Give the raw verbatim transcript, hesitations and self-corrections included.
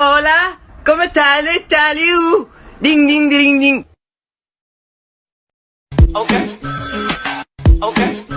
Hola, come tale, tale, uh, ding, ding, ding, ding. Ok, ok.